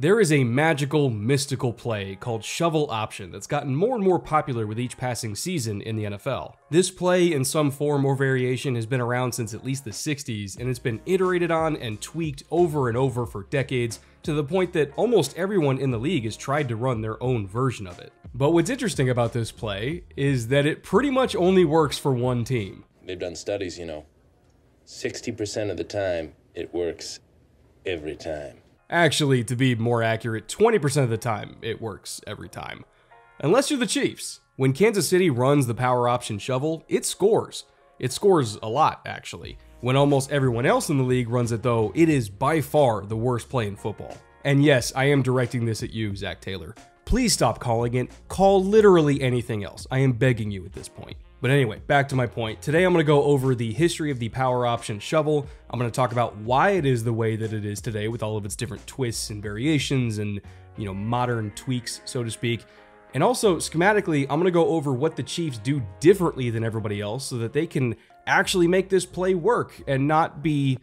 There is a magical, mystical play called Shovel Option that's gotten more and more popular with each passing season in the NFL. This play, in some form or variation, has been around since at least the 60s, and it's been iterated on and tweaked over and over for decades, to the point that almost everyone in the league has tried to run their own version of it. But what's interesting about this play is that it pretty much only works for one team. They've done studies, you know. 60% of the time, it works every time. Actually, to be more accurate, 20% of the time, it works every time. Unless you're the Chiefs. When Kansas City runs the power option shovel, it scores. It scores a lot, actually. When almost everyone else in the league runs it, though, it is by far the worst play in football. And yes, I am directing this at you, Zach Taylor. Please stop calling it. Call literally anything else. I am begging you at this point. But anyway, back to my point. Today I'm going to go over the history of the power option shovel. I'm going to talk about why it is the way that it is today with all of its different twists and variations and, you know, modern tweaks, so to speak. And also, schematically, I'm going to go over what the Chiefs do differently than everybody else so that they can actually make this play work and not be,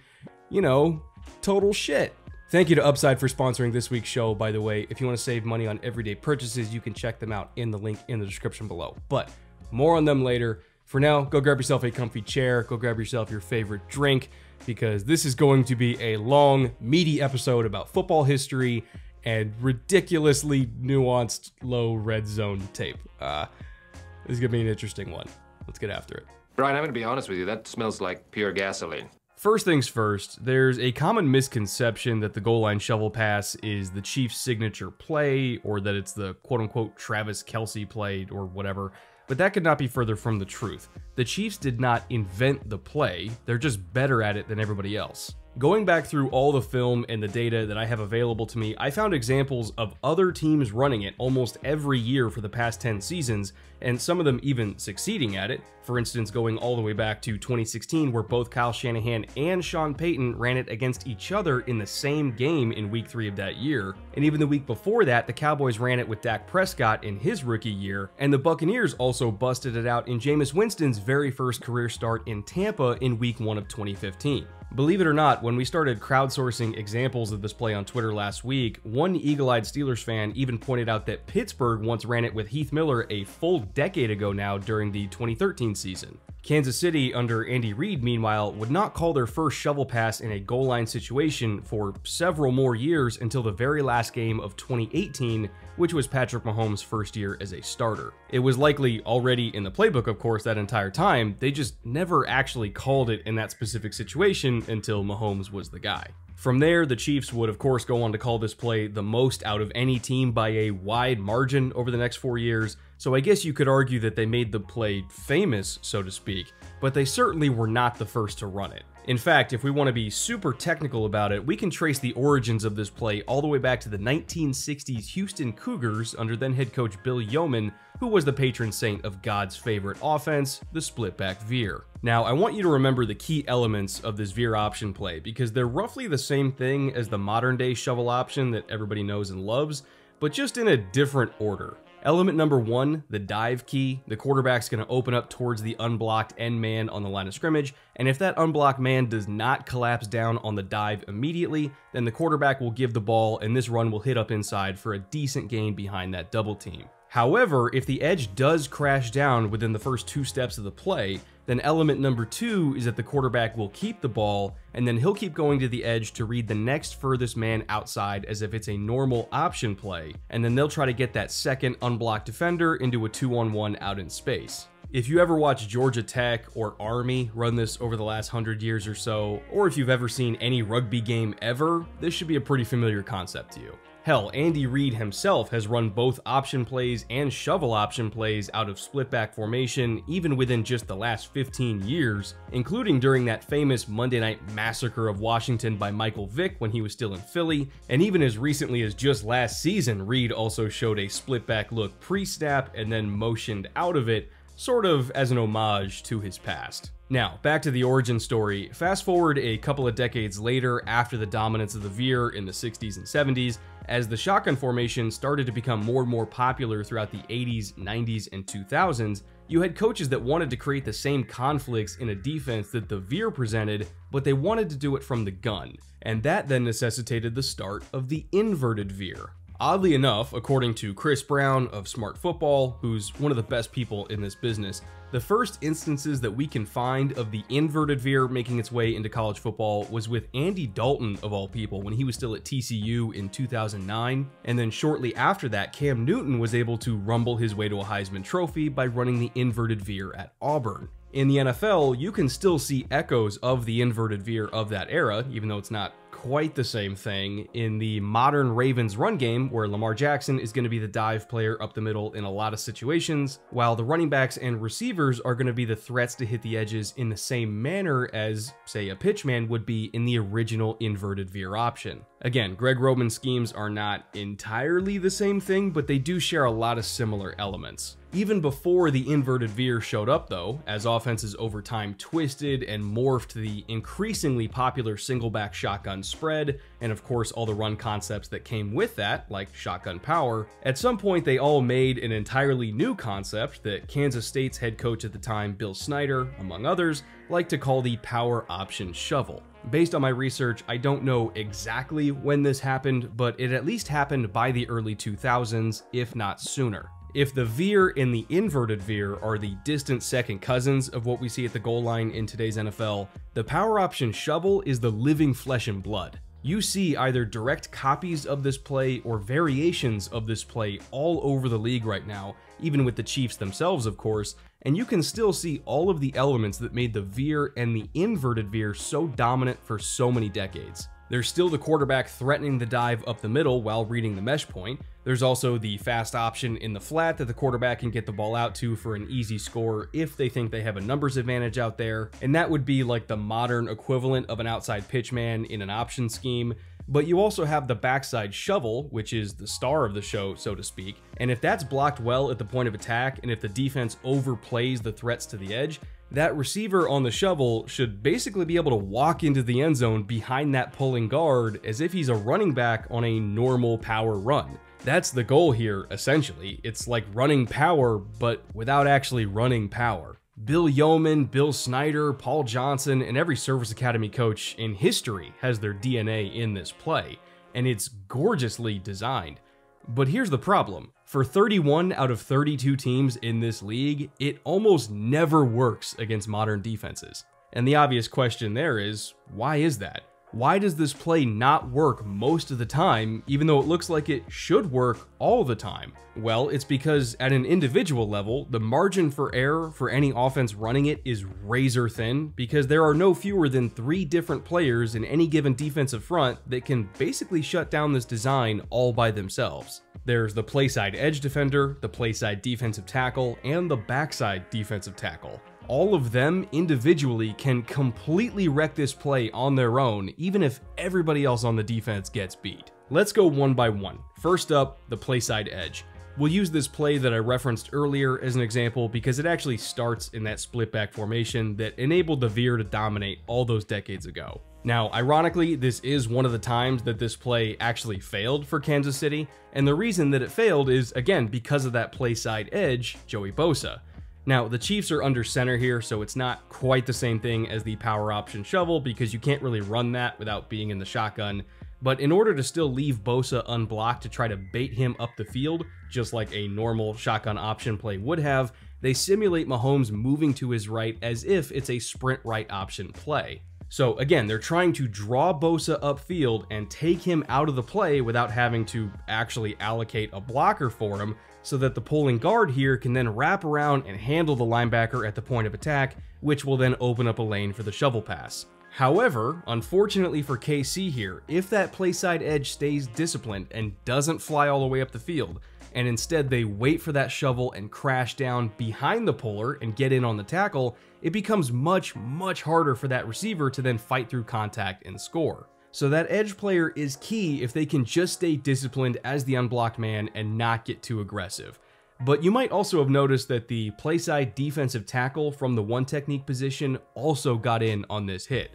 you know, total shit. Thank you to Upside for sponsoring this week's show, by the way. If you want to save money on everyday purchases, you can check them out in the link in the description below. But more on them later. For now, go grab yourself a comfy chair, go grab yourself your favorite drink, because this is going to be a long, meaty episode about football history and ridiculously nuanced low red zone tape. This is going to be an interesting one. Let's get after it. Brian, I'm going to be honest with you. That smells like pure gasoline. First things first, there's a common misconception that the goal line shovel pass is the Chiefs' signature play, or that it's the quote-unquote Travis Kelce play or whatever. But that could not be further from the truth. The Chiefs did not invent the play, they're just better at it than everybody else. Going back through all the film and the data that I have available to me, I found examples of other teams running it almost every year for the past 10 seasons, and some of them even succeeding at it. For instance, going all the way back to 2016, where both Kyle Shanahan and Sean Payton ran it against each other in the same game in week 3 of that year. And even the week before that, the Cowboys ran it with Dak Prescott in his rookie year, and the Buccaneers also busted it out in Jameis Winston's very first career start in Tampa in week 1 of 2015. Believe it or not, when we started crowdsourcing examples of this play on Twitter last week, one eagle-eyed Steelers fan even pointed out that Pittsburgh once ran it with Heath Miller a full decade ago now during the 2013 season. Kansas City under Andy Reid, meanwhile, would not call their first shovel pass in a goal line situation for several more years until the very last game of 2018, which was Patrick Mahomes' first year as a starter. It was likely already in the playbook, of course, that entire time. They just never actually called it in that specific situation until Mahomes was the guy. From there, the Chiefs would, of course, go on to call this play the most out of any team by a wide margin over the next 4 years, so I guess you could argue that they made the play famous, so to speak, but they certainly were not the first to run it. In fact, if we want to be super technical about it, we can trace the origins of this play all the way back to the 1960s Houston Cougars under then-head coach Bill Yeoman, who was the patron saint of God's favorite offense, the split-back veer. Now, I want you to remember the key elements of this veer option play, because they're roughly the same thing as the modern-day shovel option that everybody knows and loves, but just in a different order. Element number one, the dive key. The quarterback's going to open up towards the unblocked end man on the line of scrimmage, and if that unblocked man does not collapse down on the dive immediately, then the quarterback will give the ball and this run will hit up inside for a decent gain behind that double team. However, if the edge does crash down within the first 2 steps of the play, then element number 2 is that the quarterback will keep the ball, and then he'll keep going to the edge to read the next furthest man outside as if it's a normal option play, and then they'll try to get that second unblocked defender into a 2-on-1 out in space. If you ever watch Georgia Tech or Army run this over the last 100 years or so, or if you've ever seen any rugby game ever, this should be a pretty familiar concept to you. Hell, Andy Reid himself has run both option plays and shovel option plays out of split-back formation even within just the last 15 years, including during that famous Monday Night Massacre of Washington by Michael Vick when he was still in Philly, and even as recently as just last season, Reid also showed a split-back look pre-snap and then motioned out of it, sort of as an homage to his past. Now, back to the origin story. Fast forward a couple of decades later after the dominance of the veer in the 60s and 70s, as the shotgun formation started to become more and more popular throughout the 80s, 90s, and 2000s, You had coaches that wanted to create the same conflicts in a defense that the Veer presented, but they wanted to do it from the gun, and that then necessitated the start of the inverted Veer. Oddly enough, according to Chris Brown of Smart Football, who's one of the best people in this business, the first instances that we can find of the inverted Veer making its way into college football was with Andy Dalton, of all people, when he was still at TCU in 2009, and then shortly after that, Cam Newton was able to rumble his way to a Heisman Trophy by running the inverted Veer at Auburn. In the NFL, you can still see echoes of the inverted Veer of that era, even though it's not quite the same thing in the modern Ravens run game, where Lamar Jackson is going to be the dive player up the middle in a lot of situations, while the running backs and receivers are going to be the threats to hit the edges in the same manner as, say, a pitchman would be in the original inverted Veer option. Again, Greg Roman's schemes are not entirely the same thing, but they do share a lot of similar elements. Even before the inverted Veer showed up though, as offenses over time twisted and morphed the increasingly popular single back shotgun spread, and of course all the run concepts that came with that, like shotgun power, at some point they all made an entirely new concept that Kansas State's head coach at the time, Bill Snyder, among others, liked to call the power option shovel. Based on my research, I don't know exactly when this happened, but it at least happened by the early 2000s, if not sooner. If the Veer and the inverted Veer are the distant second cousins of what we see at the goal line in today's NFL, the power option shovel is the living flesh and blood. You see either direct copies of this play or variations of this play all over the league right now, even with the Chiefs themselves, of course, and you can still see all of the elements that made the Veer and the inverted Veer so dominant for so many decades. There's still the quarterback threatening the dive up the middle while reading the mesh point. There's also the fast option in the flat that the quarterback can get the ball out to for an easy score if they think they have a numbers advantage out there. And that would be like the modern equivalent of an outside pitch man in an option scheme. But you also have the backside shovel, which is the star of the show, so to speak. And if that's blocked well at the point of attack, and if the defense overplays the threats to the edge, that receiver on the shovel should basically be able to walk into the end zone behind that pulling guard as if he's a running back on a normal power run. That's the goal here, essentially. It's like running power, but without actually running power. Bill Yeoman, Bill Snyder, Paul Johnson, and every service academy coach in history has their DNA in this play, and it's gorgeously designed. But here's the problem. For 31 out of 32 teams in this league, it almost never works against modern defenses. And the obvious question there is, why is that? Why does this play not work most of the time, even though it looks like it should work all the time? Well, it's because at an individual level, the margin for error for any offense running it is razor thin, because there are no fewer than 3 different players in any given defensive front that can basically shut down this design all by themselves. There's the playside edge defender, the playside defensive tackle, and the backside defensive tackle. All of them individually can completely wreck this play on their own, even if everybody else on the defense gets beat. Let's go one by one. First up, the playside edge. We'll use this play that I referenced earlier as an example because it actually starts in that split back formation that enabled the Veer to dominate all those decades ago. Now, ironically, this is one of the times that this play actually failed for Kansas City, and the reason that it failed is, again, because of that playside edge, Joey Bosa. Now, the Chiefs are under center here, so it's not quite the same thing as the power option shovel because you can't really run that without being in the shotgun. But in order to still leave Bosa unblocked to try to bait him up the field, just like a normal shotgun option play would have, they simulate Mahomes moving to his right as if it's a sprint right option play. So again, they're trying to draw Bosa upfield and take him out of the play without having to actually allocate a blocker for him, so that the pulling guard here can then wrap around and handle the linebacker at the point of attack, which will then open up a lane for the shovel pass. However, unfortunately for KC here, if that playside edge stays disciplined and doesn't fly all the way up the field, and instead they wait for that shovel and crash down behind the puller and get in on the tackle, it becomes much, much harder for that receiver to then fight through contact and score. So that edge player is key if they can just stay disciplined as the unblocked man and not get too aggressive. But you might also have noticed that the playside defensive tackle from the one technique position also got in on this hit.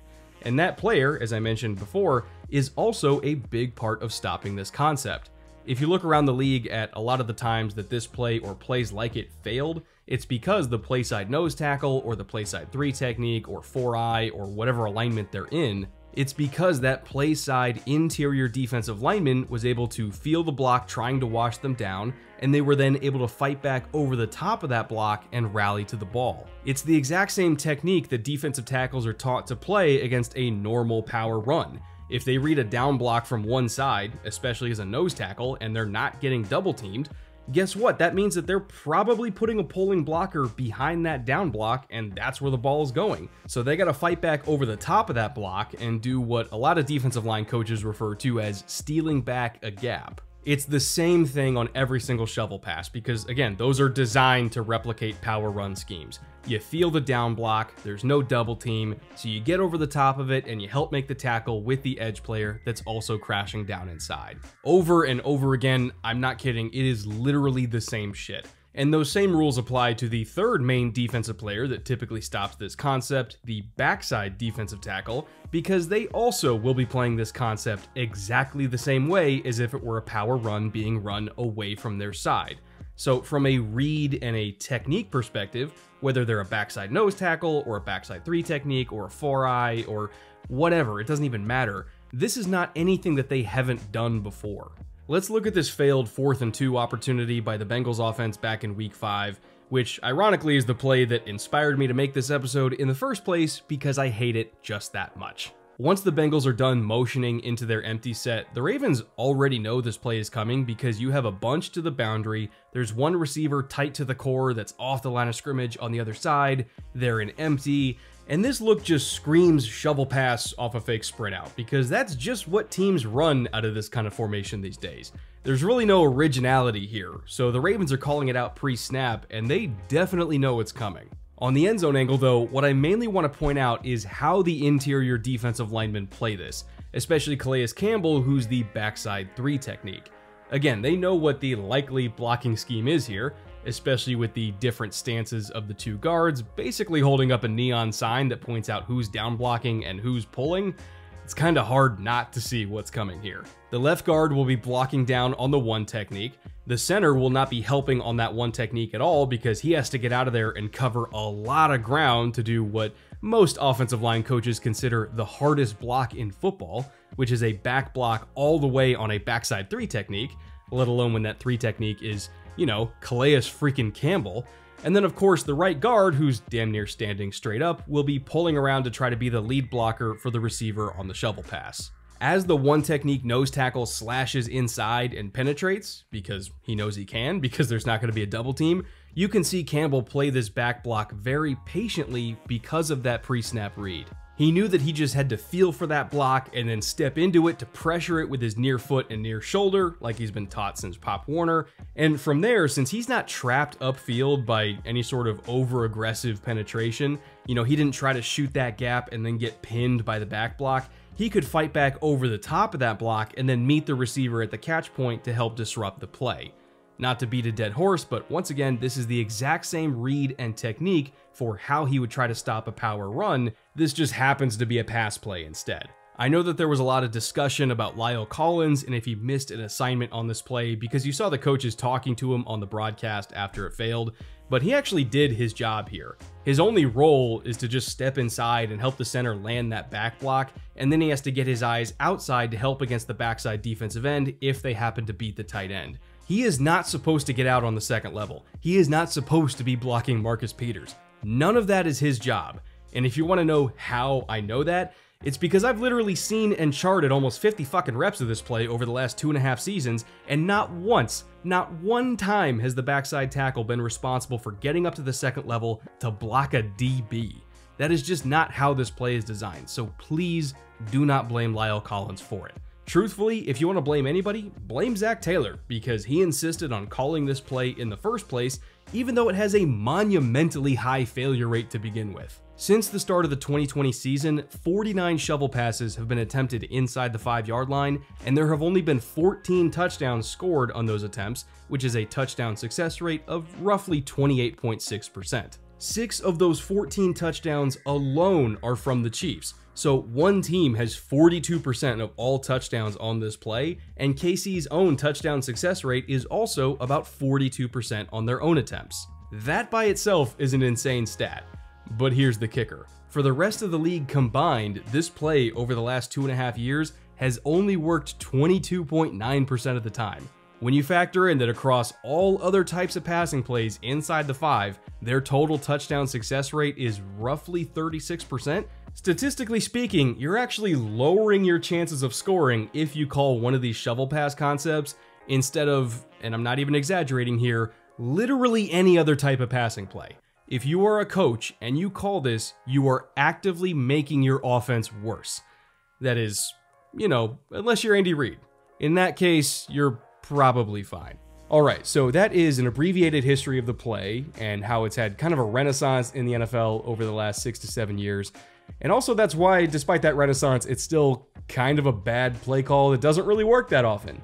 And that player, as I mentioned before, is also a big part of stopping this concept. If you look around the league at a lot of the times that this play or plays like it failed, It's because the play side nose tackle or the play side three technique or four eye or whatever alignment they're in, it's because that play side interior defensive lineman was able to feel the block trying to wash them down, and they were then able to fight back over the top of that block and rally to the ball. It's the exact same technique that defensive tackles are taught to play against a normal power run. If they read a down block from one side, especially as a nose tackle, and they're not getting double teamed, guess what? That means that they're probably putting a pulling blocker behind that down block, and that's where the ball is going. So they got to fight back over the top of that block and do what a lot of defensive line coaches refer to as stealing back a gap. It's the same thing on every single shovel pass because, again, those are designed to replicate power run schemes. You feel the down block, there's no double team, so you get over the top of it and you help make the tackle with the edge player that's also crashing down inside. Over and over again, I'm not kidding, it is literally the same shit. And those same rules apply to the third main defensive player that typically stops this concept, the backside defensive tackle, because they also will be playing this concept exactly the same way as if it were a power run being run away from their side. So from a read and a technique perspective, whether they're a backside nose tackle or a backside three technique or a four eye or whatever, it doesn't even matter. This is not anything that they haven't done before. Let's look at this failed 4th and 2 opportunity by the Bengals offense back in week 5, which ironically is the play that inspired me to make this episode in the first place because I hate it just that much. Once the Bengals are done motioning into their empty set, the Ravens already know this play is coming because you have a bunch to the boundary, there's one receiver tight to the core that's off the line of scrimmage on the other side, they're in empty, and this look just screams shovel pass off a fake spread out because that's just what teams run out of this kind of formation these days. There's really no originality here, so the Ravens are calling it out pre-snap, and they definitely know it's coming. On the end zone angle though, what I mainly want to point out is how the interior defensive linemen play this, especially Calais Campbell, who's the backside three technique. Again, they know what the likely blocking scheme is here, especially with the different stances of the two guards, basically holding up a neon sign that points out who's down blocking and who's pulling. It's kind of hard not to see what's coming here. The left guard will be blocking down on the one technique. The center will not be helping on that one technique at all because he has to get out of there and cover a lot of ground to do what most offensive line coaches consider the hardest block in football, which is a back block all the way on a backside three technique, let alone when that three technique is, you know, Calais freaking Campbell. And then of course the right guard, who's damn near standing straight up, will be pulling around to try to be the lead blocker for the receiver on the shovel pass. As the one technique nose tackle slashes inside and penetrates, because he knows he can, because there's not going to be a double team, you can see Campbell play this back block very patiently because of that pre-snap read. He knew that he just had to feel for that block and then step into it to pressure it with his near foot and near shoulder, like he's been taught since Pop Warner. And from there, since he's not trapped upfield by any sort of over-aggressive penetration, you know, he didn't try to shoot that gap and then get pinned by the back block. He could fight back over the top of that block and then meet the receiver at the catch point to help disrupt the play. Not to beat a dead horse, but once again, this is the exact same read and technique for how he would try to stop a power run. This just happens to be a pass play instead. I know that there was a lot of discussion about Lyle Collins and if he missed an assignment on this play because you saw the coaches talking to him on the broadcast after it failed, but he actually did his job here. His only role is to just step inside and help the center land that back block, and then he has to get his eyes outside to help against the backside defensive end if they happen to beat the tight end. He is not supposed to get out on the second level. He is not supposed to be blocking Marcus Peters. None of that is his job. And if you want to know how I know that, it's because I've literally seen and charted almost 50 fucking reps of this play over the last 2.5 seasons, and not once, not one time has the backside tackle been responsible for getting up to the second level to block a DB. That is just not how this play is designed, so please do not blame Lyle Collins for it. Truthfully, if you want to blame anybody, blame Zach Taylor, because he insisted on calling this play in the first place, even though it has a monumentally high failure rate to begin with. Since the start of the 2020 season, 49 shovel passes have been attempted inside the 5-yard line, and there have only been 14 touchdowns scored on those attempts, which is a touchdown success rate of roughly 28.6%. 6 of those 14 touchdowns alone are from the Chiefs, so one team has 42% of all touchdowns on this play, and KC's own touchdown success rate is also about 42% on their own attempts. That by itself is an insane stat, but here's the kicker. For the rest of the league combined, this play over the last 2.5 years has only worked 22.9% of the time. When you factor in that across all other types of passing plays inside the 5, their total touchdown success rate is roughly 36%. Statistically speaking, you're actually lowering your chances of scoring if you call one of these shovel pass concepts instead of, and I'm not even exaggerating here, literally any other type of passing play. If you are a coach and you call this, you are actively making your offense worse. That is, you know, unless you're Andy Reid. In that case, you're probably fine. All right, so that is an abbreviated history of the play and how it's had kind of a renaissance in the NFL over the last 6 to 7 years. And also that's why, despite that renaissance, it's still kind of a bad play call that doesn't really work that often.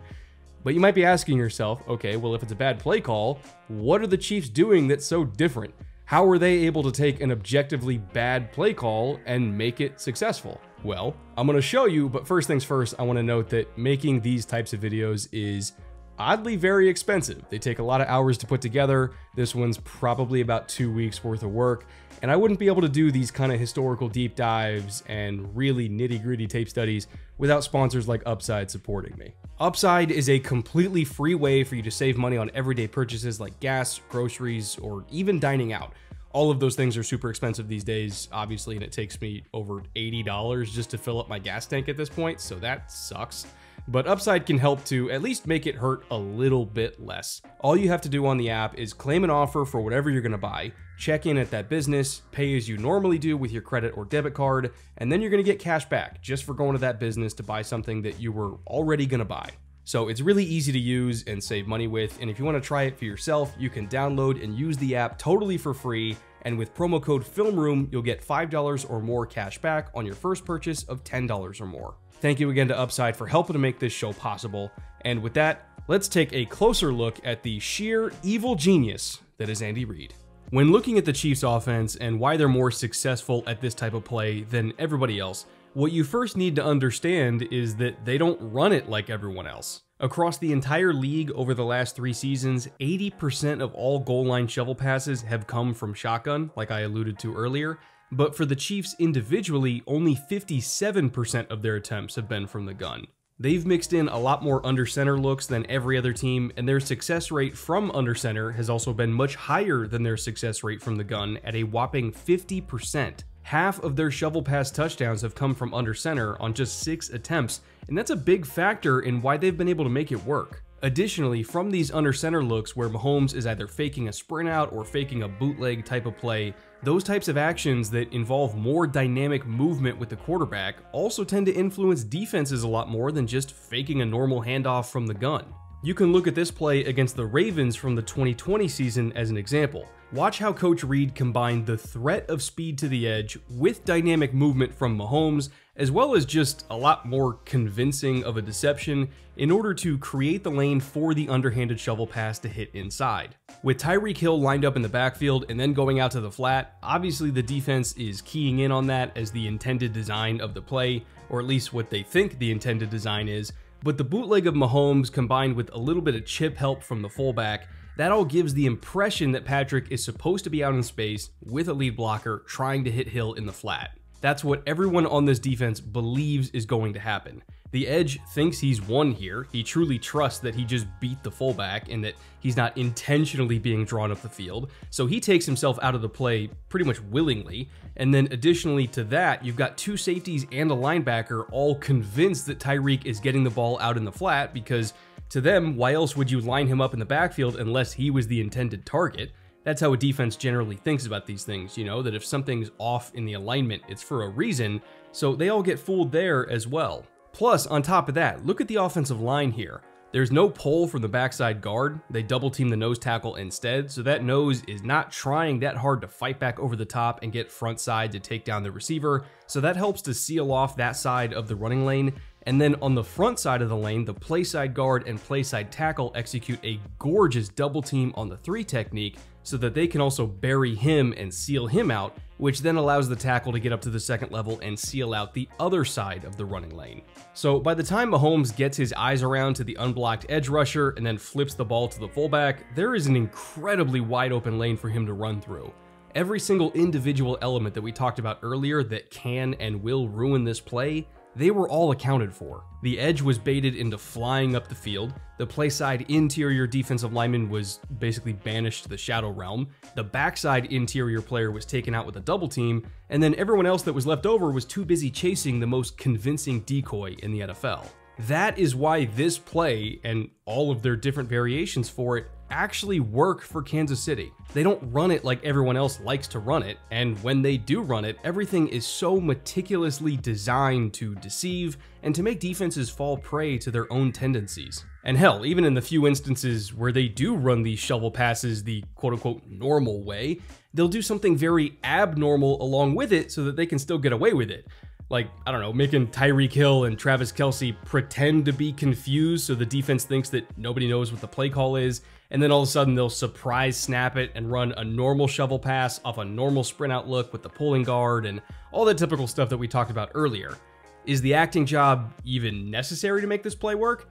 But you might be asking yourself, okay, well, if it's a bad play call, what are the Chiefs doing that's so different? How were they able to take an objectively bad play call and make it successful? Well, I'm going to show you, but first things first, I want to note that making these types of videos is oddly very expensive. They take a lot of hours to put together. This one's probably about 2 weeks worth of work, and I wouldn't be able to do these kind of historical deep dives and really nitty-gritty tape studies without sponsors like Upside supporting me. Upside is a completely free way for you to save money on everyday purchases like gas, groceries, or even dining out. All of those things are super expensive these days, obviously, and it takes me over $80 just to fill up my gas tank at this point, so that sucks. But Upside can help to at least make it hurt a little bit less. All you have to do on the app is claim an offer for whatever you're gonna buy, check in at that business, pay as you normally do with your credit or debit card, and then you're gonna get cash back just for going to that business to buy something that you were already gonna buy. So it's really easy to use and save money with, and if you wanna try it for yourself, you can download and use the app totally for free, and with promo code FILMROOM, you'll get $5 or more cash back on your first purchase of $10 or more. Thank you again to Upside for helping to make this show possible. And with that, let's take a closer look at the sheer evil genius that is Andy Reid. When looking at the Chiefs offense and why they're more successful at this type of play than everybody else, what you first need to understand is that they don't run it like everyone else. Across the entire league over the last 3 seasons, 80% of all goal line shovel passes have come from shotgun, like I alluded to earlier. But for the Chiefs individually, only 57% of their attempts have been from the gun. They've mixed in a lot more under center looks than every other team, and their success rate from under center has also been much higher than their success rate from the gun at a whopping 50%. Half of their shovel pass touchdowns have come from under center on just 6 attempts, and that's a big factor in why they've been able to make it work. Additionally, from these under center looks where Mahomes is either faking a sprint out or faking a bootleg type of play, those types of actions that involve more dynamic movement with the quarterback also tend to influence defenses a lot more than just faking a normal handoff from the gun. You can look at this play against the Ravens from the 2020 season as an example. Watch how Coach Reid combined the threat of speed to the edge with dynamic movement from Mahomes, as well as just a lot more convincing of a deception in order to create the lane for the underhanded shovel pass to hit inside. With Tyreek Hill lined up in the backfield and then going out to the flat, obviously the defense is keying in on that as the intended design of the play, or at least what they think the intended design is, but the bootleg of Mahomes combined with a little bit of chip help from the fullback, that all gives the impression that Patrick is supposed to be out in space with a lead blocker trying to hit Hill in the flat. That's what everyone on this defense believes is going to happen. The edge thinks he's won here. He truly trusts that he just beat the fullback and that he's not intentionally being drawn up the field. So he takes himself out of the play pretty much willingly. And then additionally to that, you've got 2 safeties and a linebacker all convinced that Tyreek is getting the ball out in the flat because to them, why else would you line him up in the backfield unless he was the intended target? That's how a defense generally thinks about these things, you know, that if something's off in the alignment, it's for a reason, so they all get fooled there as well. Plus, on top of that, look at the offensive line here. There's no pull from the backside guard. They double team the nose tackle instead, so that nose is not trying that hard to fight back over the top and get front side to take down the receiver, so that helps to seal off that side of the running lane. And then on the front side of the lane, the play side guard and play side tackle execute a gorgeous double team on the 3 technique so that they can also bury him and seal him out which then allows the tackle to get up to the second level and seal out the other side of the running lane. So by the time Mahomes gets his eyes around to the unblocked edge rusher and then flips the ball to the fullback, there is an incredibly wide open lane for him to run through. Every single individual element that we talked about earlier that can and will ruin this play, they were all accounted for. The edge was baited into flying up the field. The play side interior defensive lineman was basically banished to the shadow realm. The backside interior player was taken out with a double team. And then everyone else that was left over was too busy chasing the most convincing decoy in the NFL. That is why this play and all of their different variations for it actually work for Kansas City. They don't run it like everyone else likes to run it, and when they do run it, everything is so meticulously designed to deceive and to make defenses fall prey to their own tendencies. And hell, even in the few instances where they do run these shovel passes the quote-unquote normal way, they'll do something very abnormal along with it so that they can still get away with it. Like, I don't know, making Tyreek Hill and Travis Kelce pretend to be confused so the defense thinks that nobody knows what the play call is, and then all of a sudden they'll surprise snap it and run a normal shovel pass off a normal sprint out look with the pulling guard and all that typical stuff that we talked about earlier. Is the acting job even necessary to make this play work?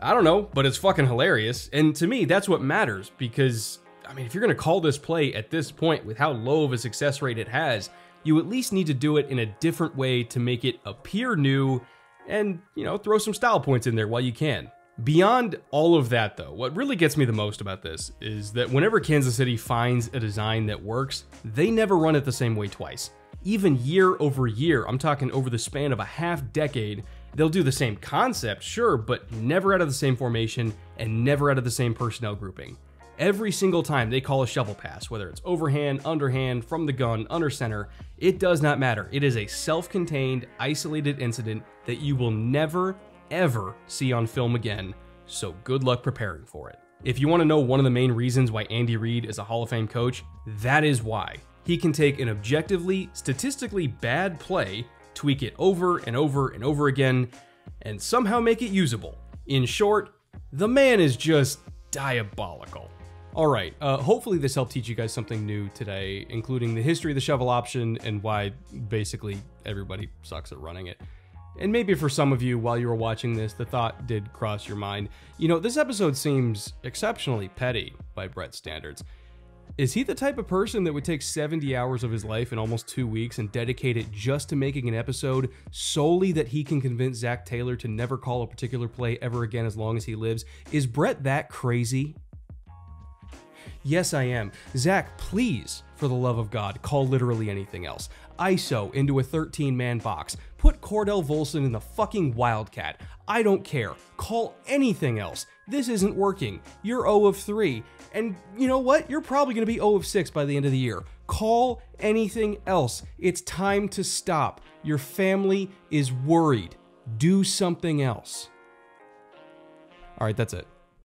I don't know, but it's fucking hilarious, and to me that's what matters, because, I mean, if you're going to call this play at this point with how low of a success rate it has, you at least need to do it in a different way to make it appear new and, you know, throw some style points in there while you can. Beyond all of that, though, what really gets me the most about this is that whenever Kansas City finds a design that works, they never run it the same way twice. Even year over year, I'm talking over the span of a half decade, they'll do the same concept, sure, but never out of the same formation and never out of the same personnel grouping. Every single time they call a shovel pass, whether it's overhand, underhand, from the gun, under center, it does not matter. It is a self-contained, isolated incident that you will never, ever see on film again, so good luck preparing for it. If you want to know one of the main reasons why Andy Reid is a Hall of Fame coach, that is why. He can take an objectively, statistically bad play, tweak it over and over and over again, and somehow make it usable. In short, the man is just diabolical. Alright, hopefully this helped teach you guys something new today, including the history of the shovel option and why basically everybody sucks at running it. And maybe for some of you, while you were watching this, the thought did cross your mind, you know, this episode seems exceptionally petty by Brett's standards. Is he the type of person that would take 70 hours of his life in almost 2 weeks and dedicate it just to making an episode solely that he can convince Zach Taylor to never call a particular play ever again as long as he lives? Is Brett that crazy? Yes, I am. Zach, please, for the love of God, call literally anything else. ISO into a 13-man box. Put Cordell Volson in the fucking Wildcat. I don't care. Call anything else. This isn't working. You're 0 of 3. And you know what? You're probably going to be 0 of 6 by the end of the year. Call anything else. It's time to stop. Your family is worried. Do something else. All right, that's it.